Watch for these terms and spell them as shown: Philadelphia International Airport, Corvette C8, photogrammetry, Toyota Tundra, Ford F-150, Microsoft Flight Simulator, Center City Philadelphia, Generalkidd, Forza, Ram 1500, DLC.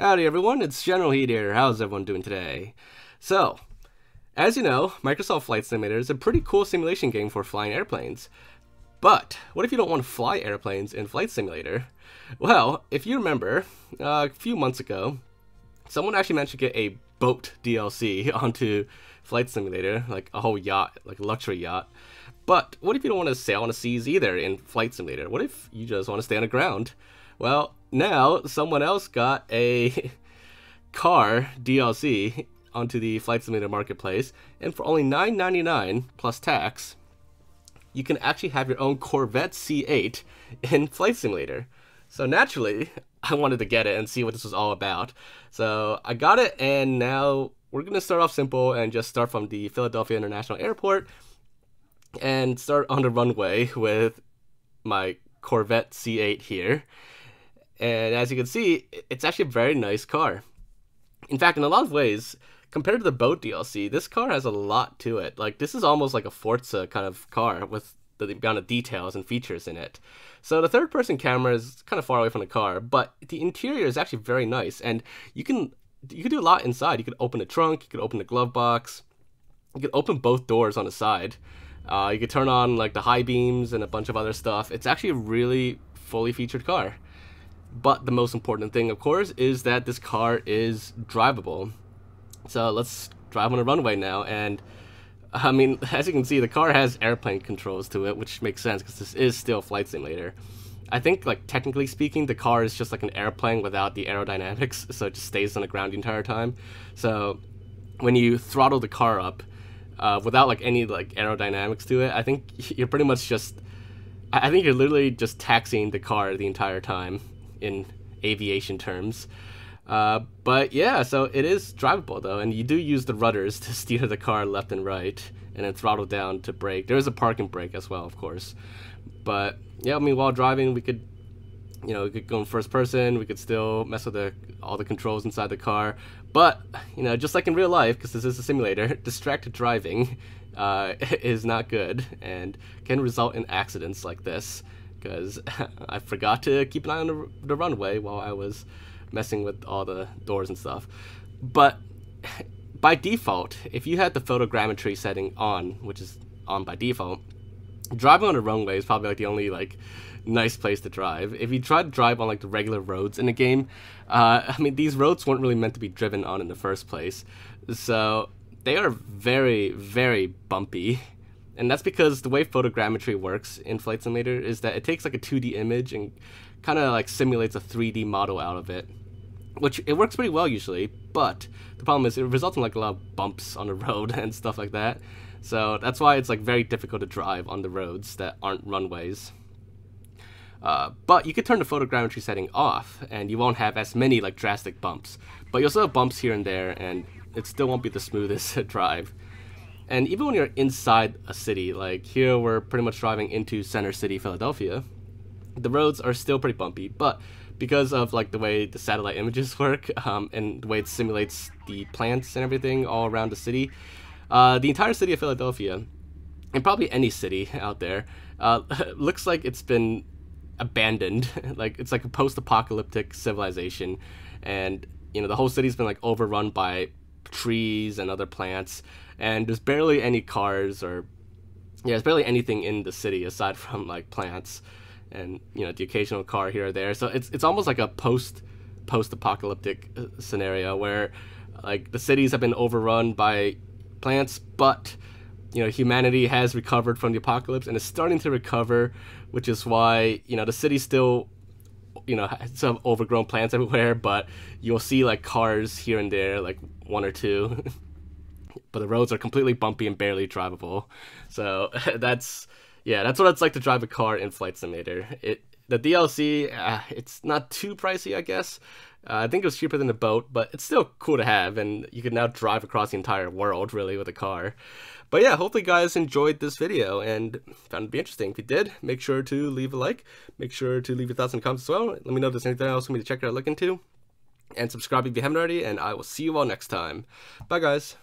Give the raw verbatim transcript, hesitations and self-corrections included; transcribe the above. Howdy everyone, it's Generalkidd here. How's everyone doing today? So, as you know, Microsoft Flight Simulator is a pretty cool simulation game for flying airplanes. But, what if you don't want to fly airplanes in Flight Simulator? Well, if you remember, uh, a few months ago, someone actually managed to get a boat D L C onto Flight Simulator, like a whole yacht, like a luxury yacht. But, what if you don't want to sail on the seas either in Flight Simulator? What if you just want to stay on the ground? Well, now someone else got a car D L C onto the Flight Simulator marketplace, and for only nine ninety-nine plus tax, you can actually have your own Corvette C eight in Flight Simulator. So naturally, I wanted to get it and see what this was all about. So I got it, and now we're going to start off simple and just start from the Philadelphia International Airport and start on the runway with my Corvette C eight here. And as you can see, it's actually a very nice car. In fact, in a lot of ways, compared to the boat D L C, this car has a lot to it. Like, this is almost like a Forza kind of car with the amount of details and features in it. So the third-person camera is kind of far away from the car, but the interior is actually very nice. And you can, you can do a lot inside. You can open the trunk, you can open the glove box, you can open both doors on the side. Uh, you can turn on like the high beams and a bunch of other stuff. It's actually a really fully featured car. But the most important thing, of course, is that this car is drivable. So let's drive on a runway now. And I mean, as you can see, the car has airplane controls to it, which makes sense because this is still Flight Simulator. I think, like, technically speaking, the car is just like an airplane without the aerodynamics, so it just stays on the ground the entire time. So when you throttle the car up uh, without like any like aerodynamics to it, I think you're pretty much just, I think you're literally just taxiing the car the entire time in aviation terms. Uh, but yeah, so it is drivable though, and you do use the rudders to steer the car left and right, and then throttle down to brake. There is a park and brake as well, of course. But yeah, I mean, while driving, we could, you know, we could go in first person, we could still mess with the, all the controls inside the car. But, you know, just like in real life, because this is a simulator, distracted driving uh, is not good, and can result in accidents like this. Because I forgot to keep an eye on the, the runway while I was messing with all the doors and stuff. But by default, if you had the photogrammetry setting on, which is on by default, driving on a runway is probably like the only like nice place to drive. If you try to drive on like the regular roads in the game, uh, I mean, these roads weren't really meant to be driven on in the first place, so they are very, very bumpy. And that's because the way photogrammetry works in Flight Simulator is that it takes like a two D image and kind of like simulates a three D model out of it, which it works pretty well usually, but the problem is it results in like a lot of bumps on the road and stuff like that. So that's why it's like very difficult to drive on the roads that aren't runways. Uh, but you could turn the photogrammetry setting off and you won't have as many like drastic bumps, but you'll still have bumps here and there, and it still won't be the smoothest drive. And even when you're inside a city, like here we're pretty much driving into Center City Philadelphia, the roads are still pretty bumpy, but because of like the way the satellite images work um, and the way it simulates the plants and everything all around the city, uh, the entire city of Philadelphia, and probably any city out there, uh, looks like it's been abandoned. Like it's like a post-apocalyptic civilization, and you know the whole city's been like overrun by trees and other plants, and there's barely any cars or yeah there's barely anything in the city aside from like plants and you know the occasional car here or there. So it's it's almost like a post post apocalyptic scenario where like the cities have been overrun by plants, but you know humanity has recovered from the apocalypse and is starting to recover, which is why you know the city still you know some overgrown plants everywhere, but you'll see like cars here and there, like one or two. But the roads are completely bumpy and barely drivable. So that's yeah that's what it's like to drive a car in Flight Simulator. It the D L C, uh, it's not too pricey, I guess. uh, I think it was cheaper than the boat, but it's still cool to have, and you can now drive across the entire world really with a car. But yeah, hopefully you guys enjoyed this video and found it to be interesting. If you did, make sure to leave a like, make sure to leave your thoughts in the comments as well. Let me know if there's anything else for me to check out or look into, and subscribe if you haven't already, and I will see you all next time. Bye guys.